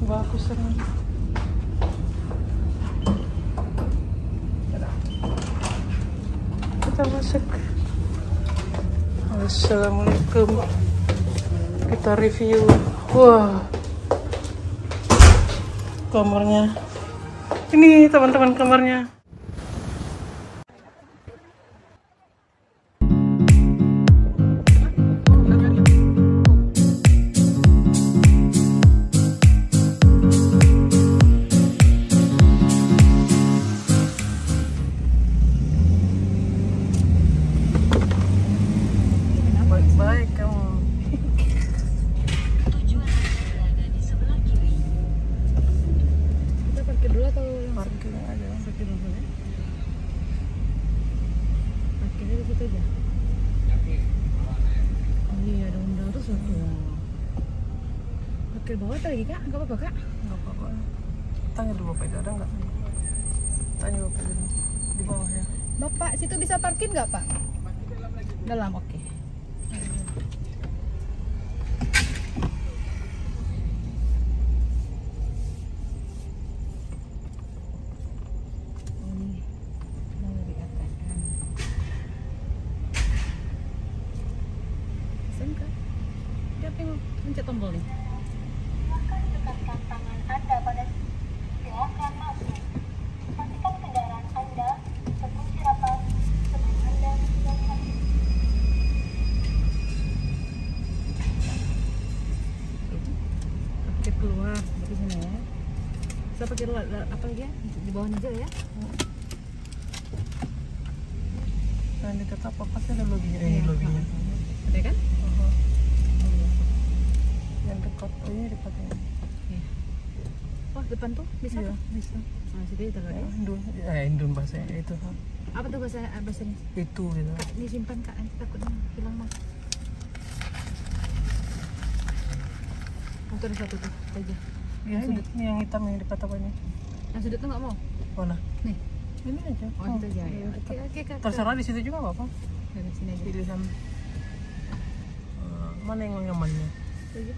Bagus kan? Kita masuk. Assalamualaikum. Kita review. Wah, kamarnya. Ini teman-teman kamarnya. Bawa lagi kak, nggak apa-apa kak? Nggak apa-apa. Tanya dulu bapak itu ada nggak? Tanya bapak itu di bawah ya. Bapak situ bisa parkir nggak pak? Parkir dalam lagi. Dalam, oke. Okay. Saya pakai apa lagi ya? Di bawah aja ya. Nah, ini kata apa sih ada lobinya? Ini lobinya. Ada kan? Yang dekat, oh ini dekat ini. Iya. Wah, depan tuh bisa? Iya, bisa. Nah, situ itu lagi. Indun, Indun bahasa itu. Apa tuh bahasanya? Itu gitu. Kak, disimpan kak, nanti takutnya hilang mah. Itu ada satu tuh, aja. Ya, ini yang hitam yang dekat apa ini? Yang sudut tuh nggak mau? Mana? Nih, ini aja. Oh, itu aja. Oke, kak. Terserah di situ juga nggak apa? Di sini aja. Pilih sama. Mana yang nyamannya? Itu aja.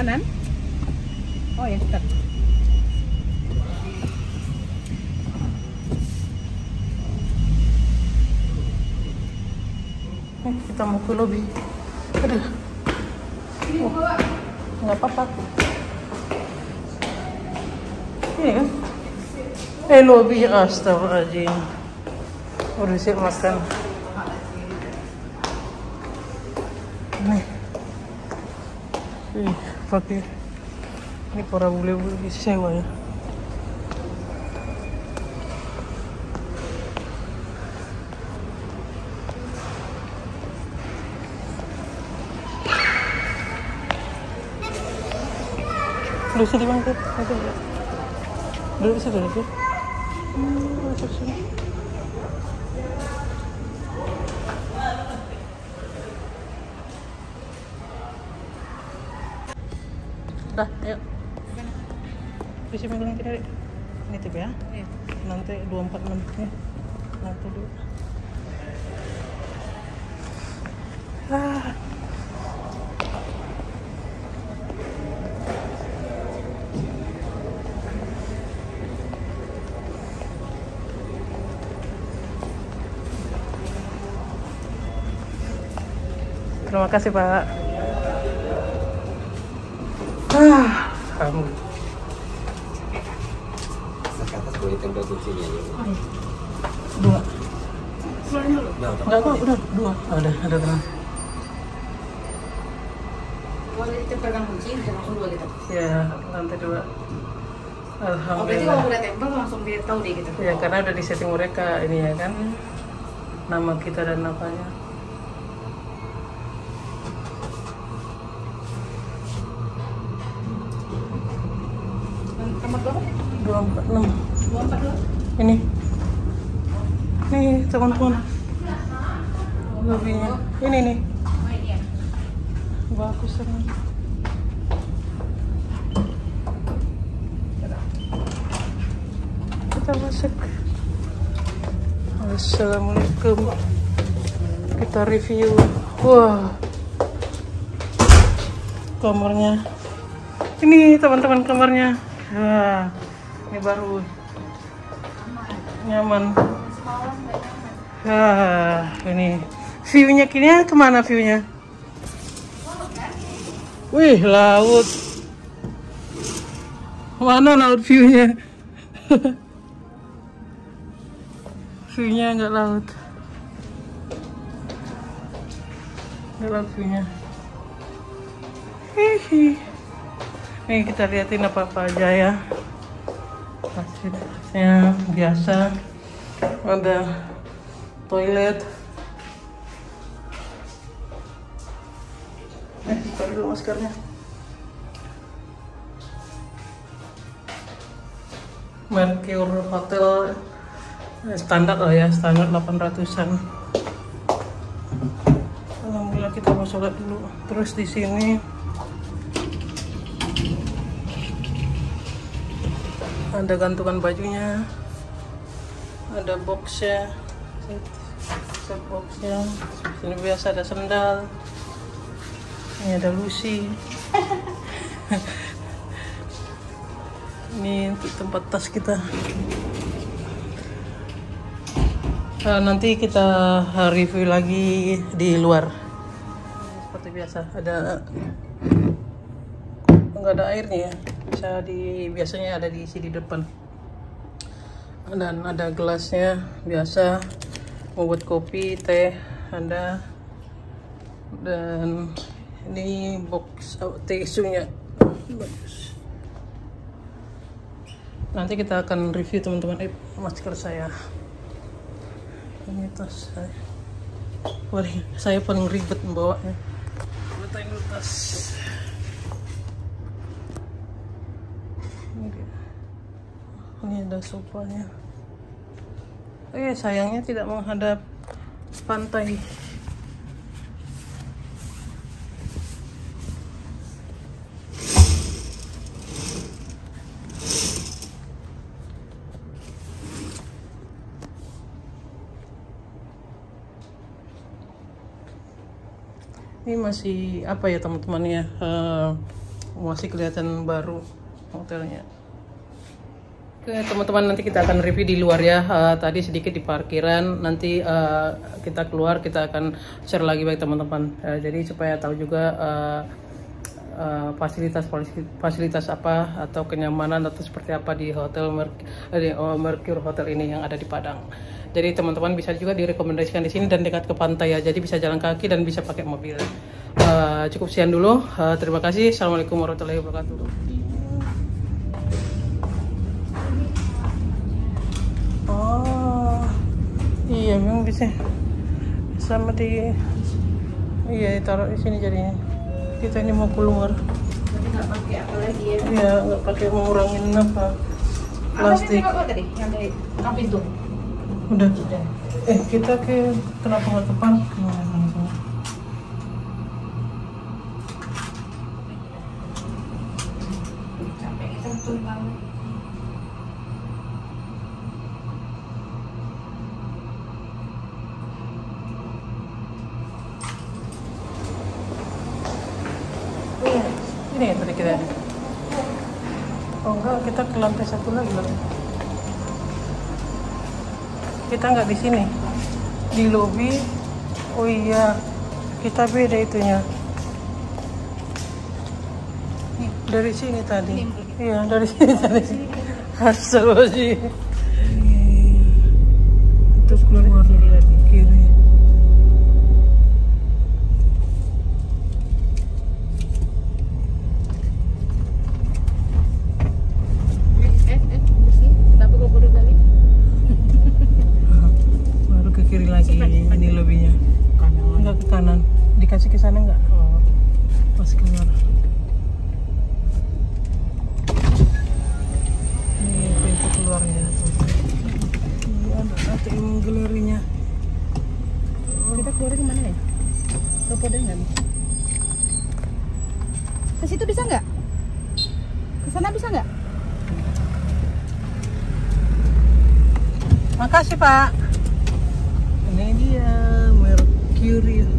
Kanan? Oh ya, tetap. Kita mau ke lobi. Aduh. Nggak apa-apa. Ini kan? Lobi astagfirullahaladzim. Udah siap makan. Nih. Ih, pakai. Ini para bule-bule disewa ya. Duduk sini bang, duduk sini lagi. Masuk sini. Dah, ayo. Bisa megang kita, ini tipe ya. Nanti 246 ya. Nanti dulu. Ah. Terima kasih Pak. Kamu. Sekatas boleh tempel kuncinya ya. Dua. Enggak kok, udah dua. Ada tenang. Boleh ditempelkan kunci, langsung dua gitu. Iya, lantai dua. Alhamdulillah. Oh, berarti kalau udah tempel langsung dia tahu deh gitu. Iya, karena udah di setting mereka ini ya kan. Nama kita dan apanya. Ini teman-teman lobinya ini nih bagus sekali. Kita masuk. Assalamualaikum. Kita review. Wah, kamarnya. Ini teman-teman kamarnya. Wah, ini baru. Nyaman. Wah, ini. View-nya kini kemana view-nya? Wih, laut. Mana laut view-nya? View-nya enggak laut. Enggak laut view-nya. Hihi. Nih kita liatin apa-apa aja ya. Fasilitasnya biasa. Ada toilet. Taruh dulu maskernya. Mercure hotel standar lah ya, standar 800-an. Alhamdulillah kita mau sholat dulu. Terus di sini ada gantungan bajunya, ada boxnya, set boxnya. Sini biasa ada sendal. Ini ada Lucy. Ini untuk tempat tas kita. Nanti kita review lagi di luar. Seperti biasa ada, enggak ada airnya ya. Bisa di, biasanya ada diisi di depan. Dan ada gelasnya biasa mau buat kopi, teh ada. Dan ini box tisunya bagus. Nanti kita akan review teman-teman. Masker saya. Ini tas saya. Saya paling ribet membawanya. Letain dulu tas. Ini ada sofanya. Sayangnya tidak menghadap pantai. Ini masih apa ya teman-teman ya, masih kelihatan baru hotelnya. Oke teman-teman, nanti kita akan review di luar ya. Tadi sedikit di parkiran, nanti kita keluar kita akan share lagi bagi teman-teman. Jadi supaya tahu juga fasilitas apa atau kenyamanan atau seperti apa di hotel Mercure Hotel ini yang ada di Padang. Jadi teman-teman bisa juga direkomendasikan di sini dan dekat ke pantai ya. Jadi bisa jalan kaki dan bisa pakai mobil. Cukup sekian dulu. Terima kasih. Assalamualaikum warahmatullahi wabarakatuh. Oh, iya memang bisa. Sama di, iya taruh di sini jadinya. Kita ini mau keluar. Tapi nggak pakai apa lagi ya? Iya, nggak pakai mengurangin apa? Plastik. Apa tadi? Yang dari pintu. Udah. Kita ke kenapa nggak ke park? Capek kita turun bangun. Ini ya tadi kita. Oh enggak, kita ke lantai satu lagi loh. Kita nggak di sini, di lobi. Oh iya, kita beda itunya. Dari sini tadi. Iya, dari sini tadi. Astagfirullahaladzim. Terus keluar dari kiri. Dikasih ke sana enggak? Oh. Pas keluar. Ini pintu keluarnya tuh. Iya, ada ATM galerinya. Kita keluar ke mana ya? Ke Padang enggak nih? Ke situ bisa enggak? Ke sana bisa enggak? Makasih, Pak. Mercure.